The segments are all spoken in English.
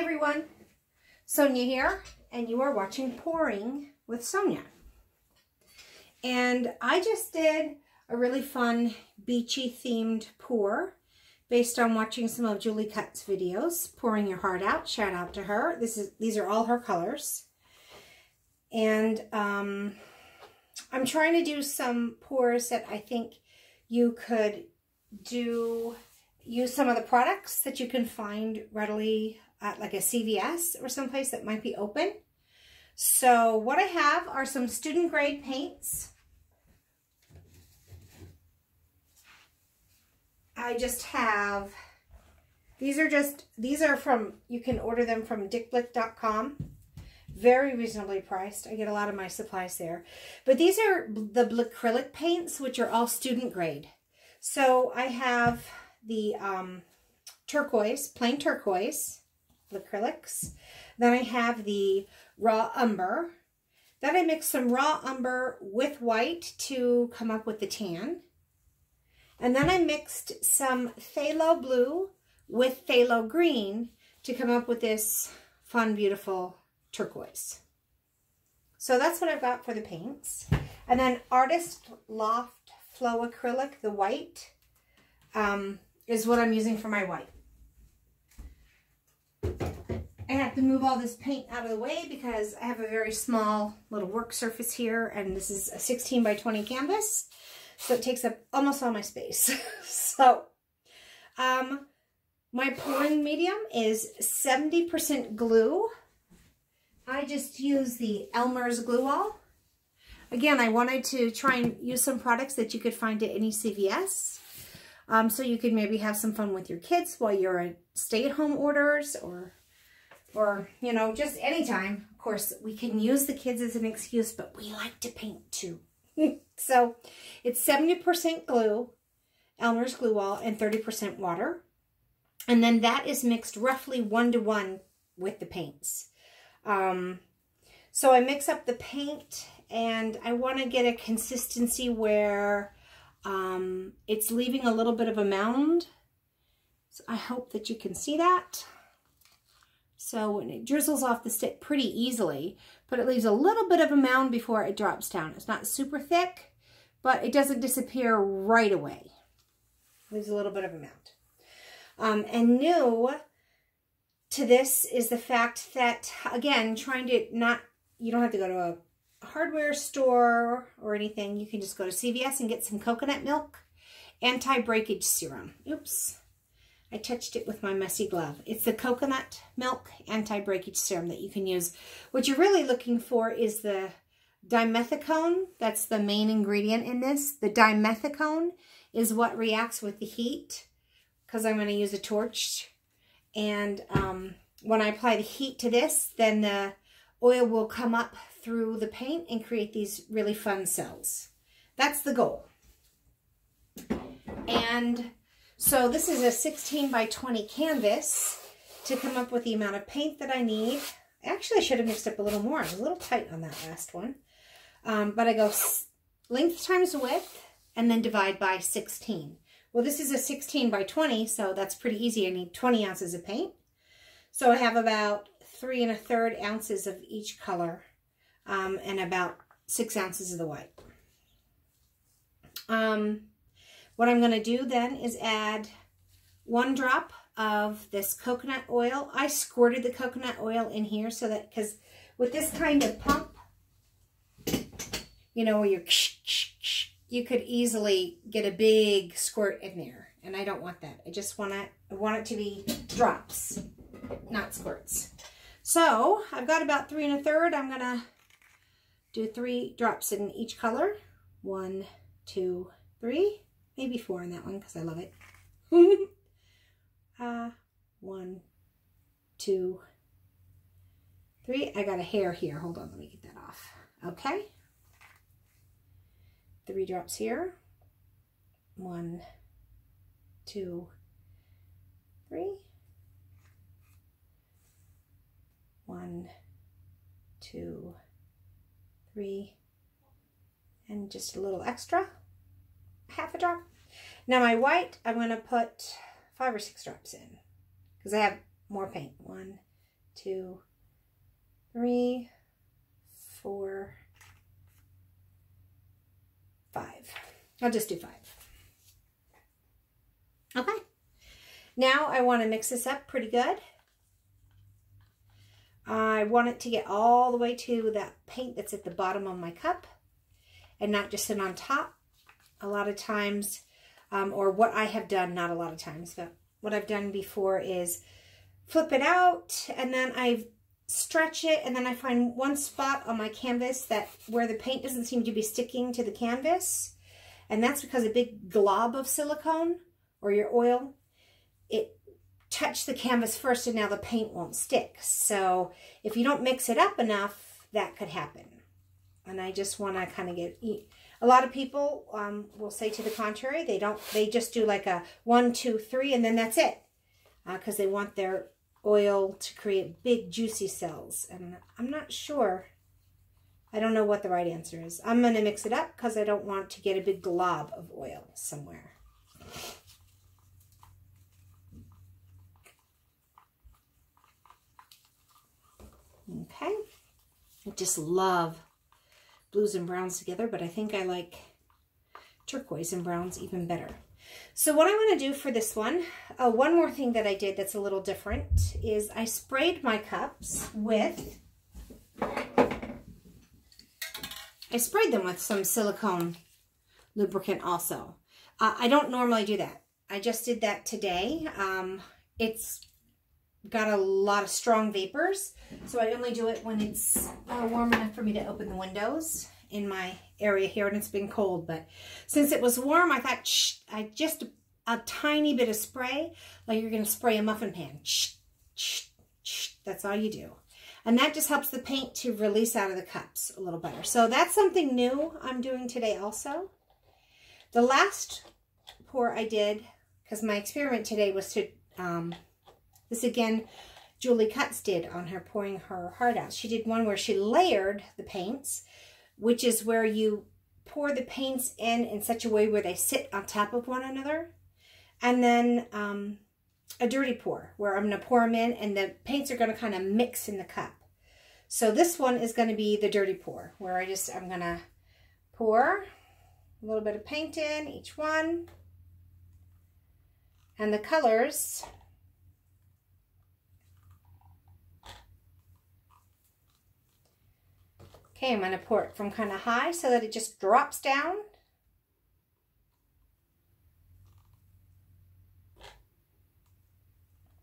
Hi everyone, Sonia here, and you are watching Pouring with Sonia. And I just did a really fun beachy themed pour based on watching some of Julie Cutts' videos, Pouring Your Heart Out, shout out to her. These are all her colors. And I'm trying to do some pours that I think you could do, use some of the products that you can find readily at like a CVS or someplace that might be open. So what I have are some student grade paints. I just have, these are from, you can order them from dickblick.com. Very reasonably priced. I get a lot of my supplies there. But these are the Blickrylic paints, which are all student grade. So I have the turquoise, plain turquoise Blickrylics. Then I have the Raw Umber. Then I mix some Raw Umber with white to come up with the tan. And then I mixed some Phthalo blue with Phthalo green to come up with this fun, beautiful turquoise. So that's what I've got for the paints. And then Artist Loft Flow Acrylic, the white, is what I'm using for my white. I have to move all this paint out of the way because I have a very small little work surface here, and this is a 16 by 20 canvas, so it takes up almost all my space. So my pouring medium is 70% glue. I just use the Elmer's Glue All. Again, I wanted to try and use some products that you could find at any CVS. So you could maybe have some fun with your kids while you're at stay-at-home orders or you know, just anytime. Of course, we can use the kids as an excuse, but we like to paint too. So it's 70% glue, Elmer's Glue All, and 30% water. And then that is mixed roughly 1-to-1 with the paints. So I mix up the paint, and I want to get a consistency where it's leaving a little bit of a mound. So I hope that you can see that. So when it drizzles off the stick pretty easily, but it leaves a little bit of a mound before it drops down. It's not super thick, but it doesn't disappear right away. It leaves a little bit of a mound. And new to this is the fact that, again, you don't have to go to a hardware store or anything. You can just go to CVS and get some coconut milk anti-breakage serum. Oops, I touched it with my messy glove. It's the coconut milk anti-breakage serum that you can use. What you're really looking for is the dimethicone. That's the main ingredient in this. The dimethicone is what reacts with the heat, because I'm going to use a torch. And when I apply the heat to this, then the oil will come up through the paint and create these really fun cells. That's the goal. And so this is a 16 by 20 canvas to come up with the amount of paint that I need. Actually, I should have mixed up a little more. I was a little tight on that last one. But I go length times width and then divide by 16. Well, this is a 16 by 20, so that's pretty easy. I need 20 ounces of paint. So I have about 3 1/3 ounces of each color and about 6 ounces of the white. What I'm going to do then is add 1 drop of this coconut oil. I squirted the coconut oil in here so that, because with this kind of pump, you know, where you're you could easily get a big squirt in there, and I don't want that. I just want it to be drops, not squirts. So I've got about 3 1/3. I'm gonna do 3 drops in each color. 1, 2, 3, maybe 4 in that one because I love it. 1, 2, 3. I got a hair here. Hold on, let me get that off. Okay. 3 drops here. 1, 2, 3. 1, 2, 3. And just a little extra, half a drop. Now my white, I'm going to put 5 or 6 drops in because I have more paint. One, two, three, four, five. I'll just do five. Okay. Now I want to mix this up pretty good. I want it to get all the way to that paint that's at the bottom of my cup and not just sit on top. A lot of times, or what I have done, not a lot of times, but what I've done before is flip it out and then I stretch it and then I find one spot on my canvas that where the paint doesn't seem to be sticking to the canvas. And that's because a big glob of silicone or your oil, it touched the canvas first and now the paint won't stick. So if you don't mix it up enough, that could happen. And I just want to kind of get, a lot of people will say to the contrary, they just do like a 1, 2, 3, and then that's it. Because they want their oil to create big juicy cells. And I'm not sure. I don't know what the right answer is. I'm going to mix it up because I don't want to get a big glob of oil somewhere. Okay. I just love blues and browns together, but I think I like turquoise and browns even better. So what I want to do for this one, one more thing that I did that's a little different is I sprayed my cups with, I sprayed them with some silicone lubricant also. I don't normally do that. I just did that today. It's got a lot of strong vapors, so I only do it when it's warm enough for me to open the windows in my area here, and it's been cold, but since it was warm, I thought, shh, I just a tiny bit of spray, like you're going to spray a muffin pan. Shh, shh, shh. That's all you do. And that just helps the paint to release out of the cups a little better. So that's something new I'm doing today also. The last pour I did, because my experiment today was to, this again, Julie Cutts did on her Pouring Her Heart Out. She did one where she layered the paints, which is where you pour the paints in such a way where they sit on top of one another. And then a dirty pour, where I'm going to pour them in and the paints are going to kind of mix in the cup. So this one is going to be the dirty pour, where I'm going to pour a little bit of paint in each one. And the colors . Okay, I'm going to pour it from kind of high so that it just drops down.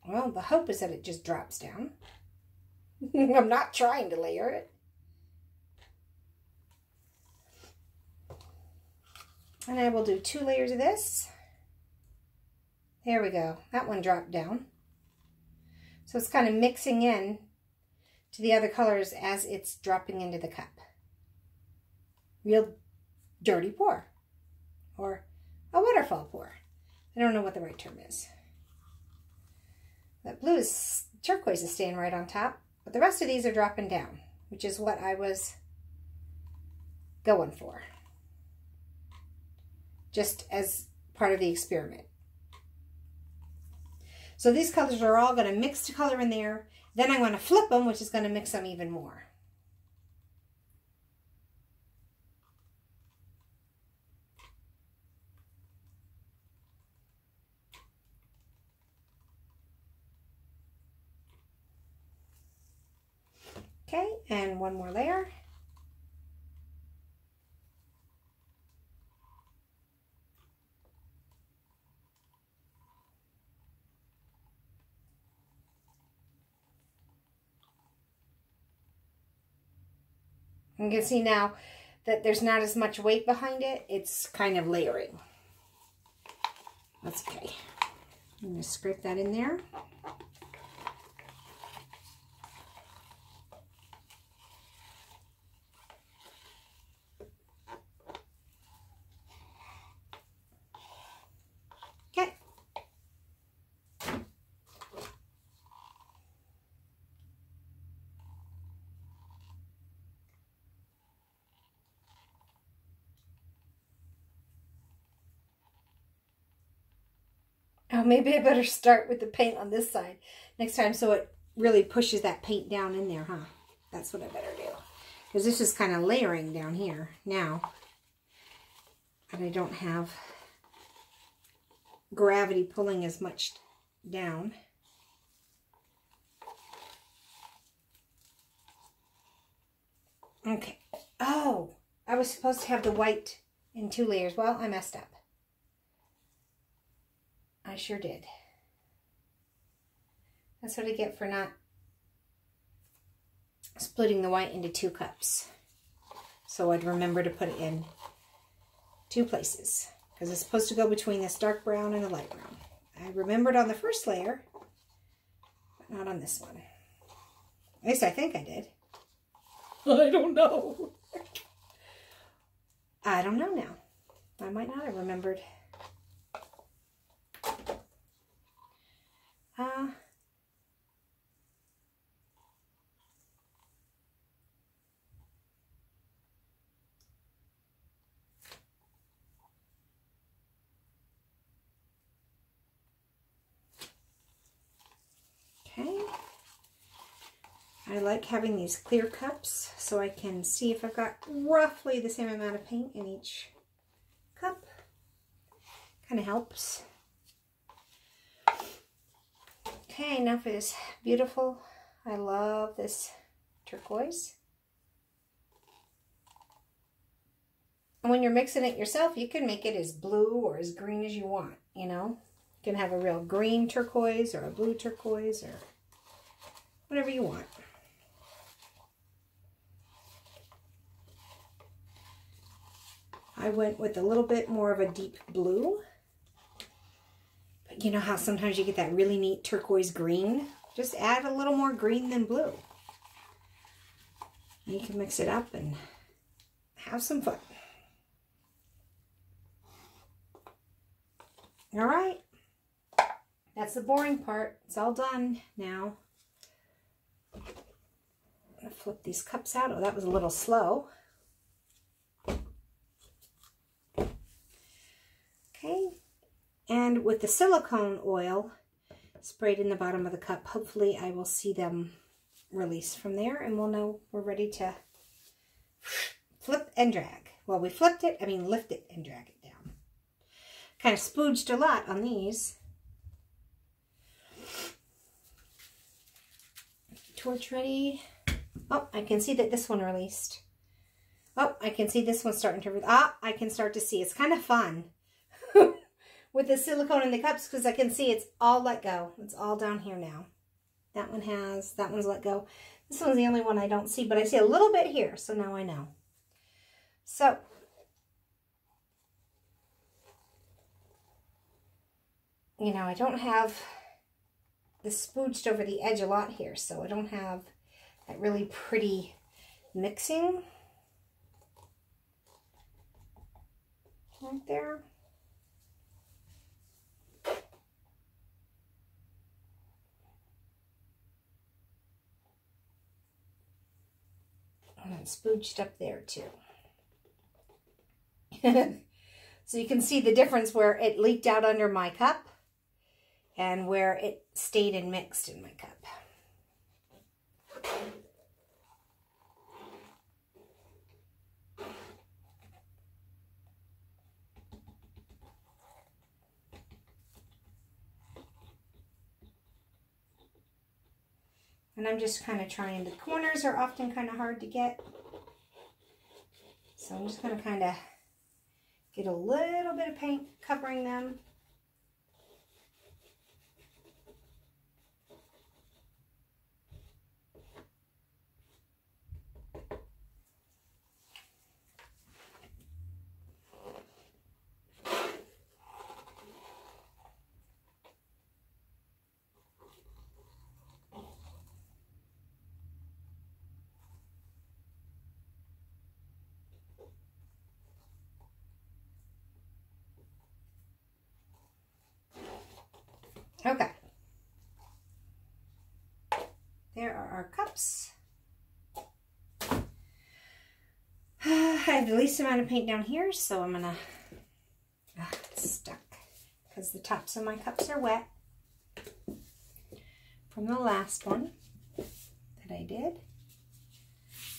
Well, the hope is that it just drops down. I'm not trying to layer it. And I will do 2 layers of this. There we go. That one dropped down. So it's kind of mixing in to the other colors as it's dropping into the cup. Real dirty pour, or a waterfall pour. I don't know what the right term is. That blue is, turquoise is staying right on top, but the rest of these are dropping down, which is what I was going for, just as part of the experiment. So these colors are all going to mix to color in there. Then I want to flip them, which is going to mix them even more. Okay, and one more layer. You can see now that there's not as much weight behind it. It's kind of layering. That's okay. I'm going to scrape that in there. Okay. Maybe I better start with the paint on this side next time so it really pushes that paint down in there, huh? That's what I better do. Because this is kind of layering down here now. And I don't have gravity pulling as much down. Okay. Oh, I was supposed to have the white in two layers. Well, I messed up. I sure did. That's what I get for not splitting the white into two cups. So I'd remember to put it in two places. Because it's supposed to go between this dark brown and the light brown. I remembered on the first layer, but not on this one. At least I think I did. I don't know. I don't know now. I might not have remembered. Okay. I like having these clear cups so I can see if I've got roughly the same amount of paint in each cup. Kind of helps. Okay, now for this beautiful, I love this turquoise. And when you're mixing it yourself, you can make it as blue or as green as you want, you know. You can have a real green turquoise or a blue turquoise or whatever you want. I went with a little bit more of a deep blue. But you know how sometimes you get that really neat turquoise green? Just add a little more green than blue. And you can mix it up and have some fun. All right. That's the boring part. It's all done now. I'm going to flip these cups out. Oh, that was a little slow. Okay, and with the silicone oil sprayed in the bottom of the cup, hopefully I will see them release from there and we'll know we're ready to flip and drag. Well, we flipped it, I mean lift it and drag it down. Kind of spooged a lot on these. Torch ready. Oh, I can see that this one released. Oh, I can see this one starting to release. Ah, I can start to see. It's kind of fun. With the silicone in the cups, because I can see it's all let go. It's all down here now. That one has, that one's let go. This one's the only one I don't see, but I see a little bit here, so now I know. So, you know, I don't have this spooched over the edge a lot here, so I don't have that really pretty mixing right there. And it's spooched up there too. So you can see the difference where it leaked out under my cup and where it stayed and mixed in my cup. And I'm just kind of trying, the corners are often kind of hard to get. So I'm just going to kind of get a little bit of paint covering them. Okay, there are our cups. I have the least amount of paint down here, so I'm gonna, it's stuck because the tops of my cups are wet from the last one. I did.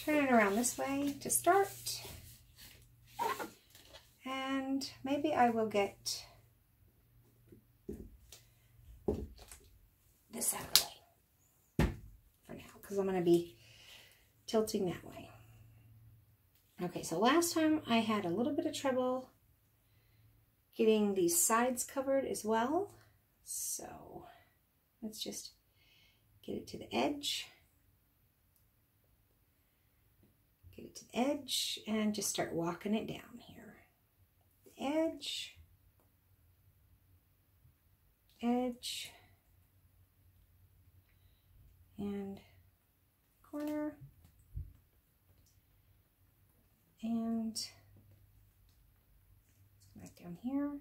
Turn it around this way to start. And maybe I will get this out of the way for now, because I'm going to be tilting that way. Okay, so last time I had a little bit of trouble getting these sides covered as well. So let's just get it to the edge. Get it to the edge and just start walking it down here. Edge. Edge. And corner. And back down here,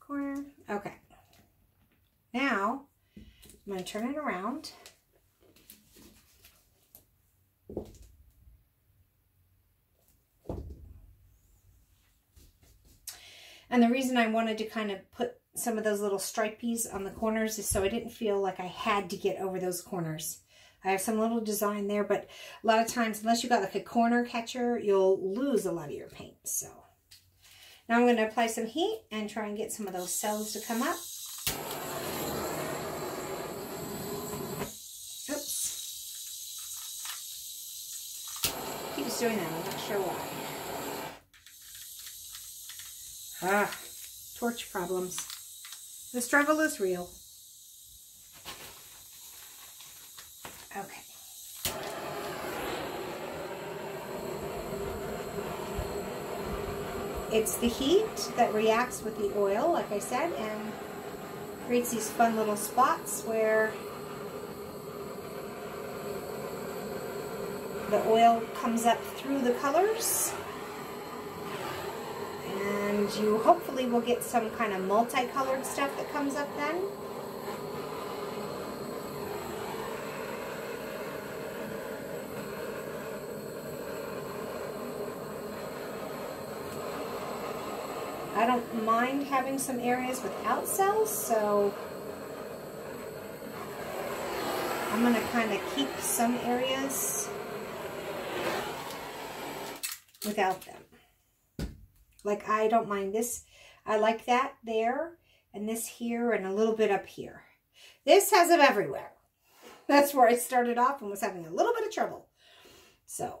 corner. Okay, now I'm going to turn it around and the reason I wanted to kind of put some of those little stripies on the corners is so I didn't feel like I had to get over those corners. I have some little design there, but a lot of times, unless you got like a corner catcher, you'll lose a lot of your paint. So now I'm going to apply some heat and try and get some of those cells to come up. Oops. Keep just doing that. I'm not sure why. Ah, torch problems. The struggle is real. Okay. It's the heat that reacts with the oil, like I said, and creates these fun little spots where the oil comes up through the colors. And you hopefully will get some kind of multicolored stuff that comes up then. I don't mind having some areas without cells, so I'm going to kind of keep some areas without them. Like, I don't mind this. I like that there, and this here, and a little bit up here. This has them everywhere. That's where I started off and was having a little bit of trouble. So,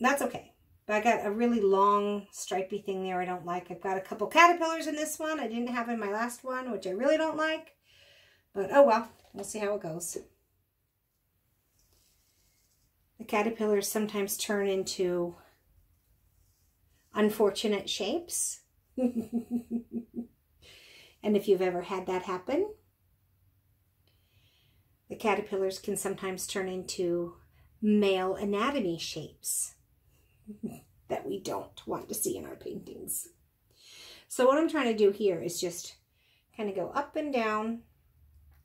that's okay. But I got a really long, stripey thing there I don't like. I've got a couple caterpillars in this one I didn't have in my last one, which I really don't like. But oh well, we'll see how it goes. The caterpillars sometimes turn into unfortunate shapes. And if you've ever had that happen, the caterpillars can sometimes turn into male anatomy shapes that we don't want to see in our paintings. So what I'm trying to do here is just kind of go up and down,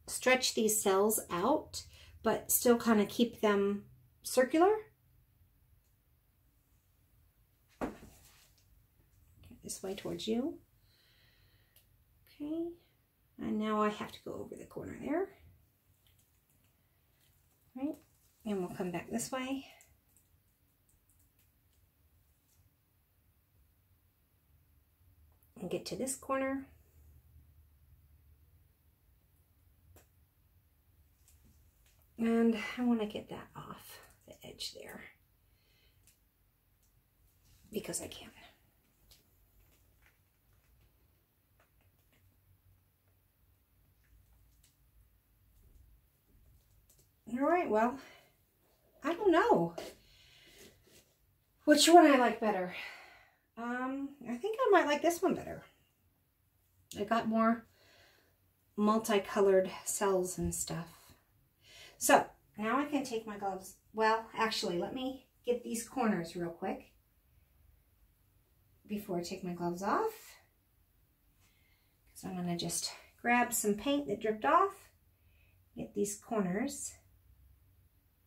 stretch these cells out, but still kind of keep them circular. This way towards you. Okay, and now I have to go over the corner there. Right, and we'll come back this way. And get to this corner. And I want to get that off the edge there because I can. All right, well, I don't know which one I like better. I think I might like this one better. I got more multicolored cells and stuff. So now I can take my gloves. Well, actually, let me get these corners real quick before I take my gloves off. Because I'm going to just grab some paint that dripped off, get these corners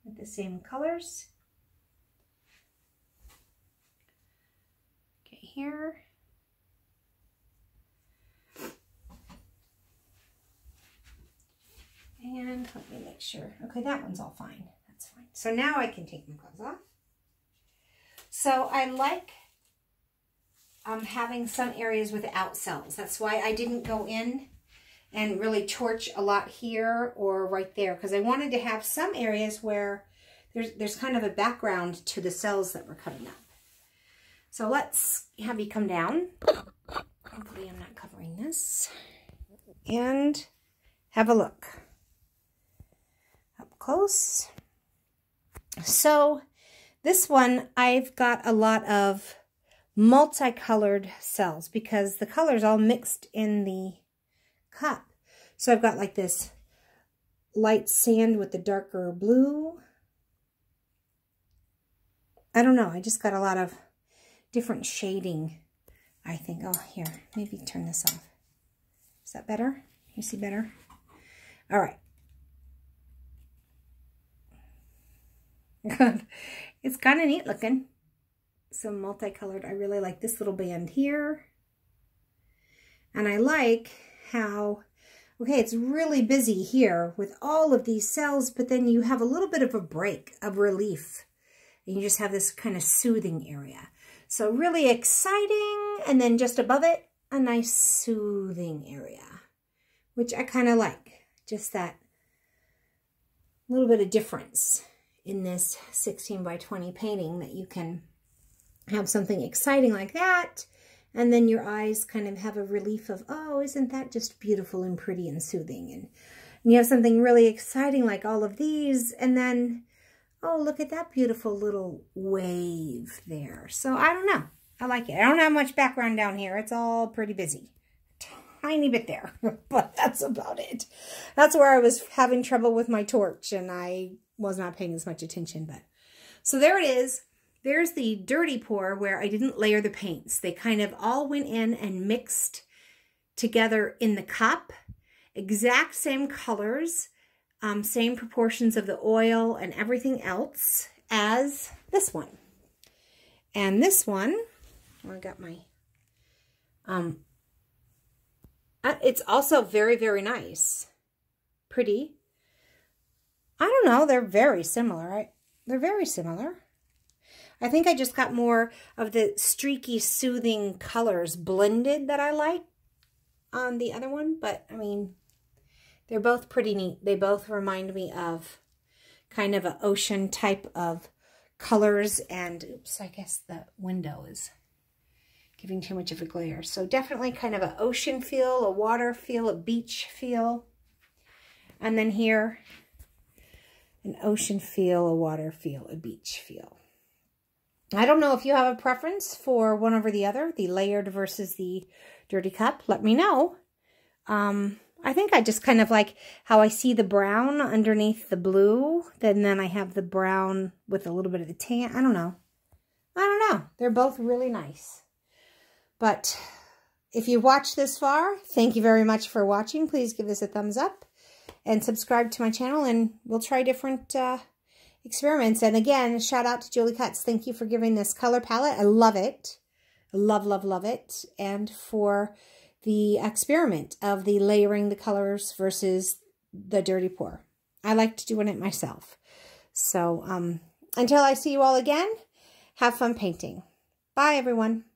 with the same colors. Here. And one? Let me make sure. Okay, that one's all fine. That's fine. So now I can take my gloves off. So I like having some areas without cells. That's why I didn't go in and really torch a lot here or right there, because I wanted to have some areas where there's kind of a background to the cells that we're cutting up. So let's have you come down. Hopefully I'm not covering this. And have a look up close. So this one, I've got a lot of multicolored cells because the color's all mixed in the cup. So I've got like this light sand with the darker blue. I don't know, I just got a lot of different shading, I think. Oh, here, maybe turn this off. Is that better? You see better? All right. It's kind of neat looking. Some multicolored. I really like this little band here. And I like how, okay, it's really busy here with all of these cells, but then you have a little bit of a break, of relief. And you just have this kind of soothing area. So really exciting. And then just above it, a nice soothing area, which I kind of like. Just that little bit of difference in this 16 by 20 painting, that you can have something exciting like that, and then your eyes kind of have a relief of, oh, isn't that just beautiful and pretty and soothing? And you have something really exciting like all of these, and then, oh, look at that beautiful little wave there. So I don't know. I like it. I don't have much background down here. It's all pretty busy. Tiny bit there, but that's about it. That's where I was having trouble with my torch, and I was not paying as much attention. But so there it is. There's the dirty pour where I didn't layer the paints. They kind of all went in and mixed together in the cup. Exact same colors, same proportions of the oil and everything else as this one. And this one, I got my, it's also very, very nice. Pretty. I don't know. They're very similar. They're very similar. I think I just got more of the streaky, soothing colors blended that I like on the other one. But, I mean, they're both pretty neat. They both remind me of kind of an ocean type of colors, and oops, I guess the window is giving too much of a glare. So definitely kind of an ocean feel, a water feel, a beach feel. And then here, an ocean feel, a water feel, a beach feel. I don't know if you have a preference for one over the other, the layered versus the dirty cup. Let me know. I think I just kind of like how I see the brown underneath the blue, then I have the brown with a little bit of the tan. I don't know. I don't know. They're both really nice. But if you've watched this far, thank you very much for watching. Please give this a thumbs up and subscribe to my channel, and we'll try different experiments. And again, shout out to Julie Cutts. Thank you for giving this color palette. I love it. Love, love, love it. And for the experiment of the layering the colors versus the dirty pour. I liked doing it myself. So until I see you all again, have fun painting. Bye, everyone.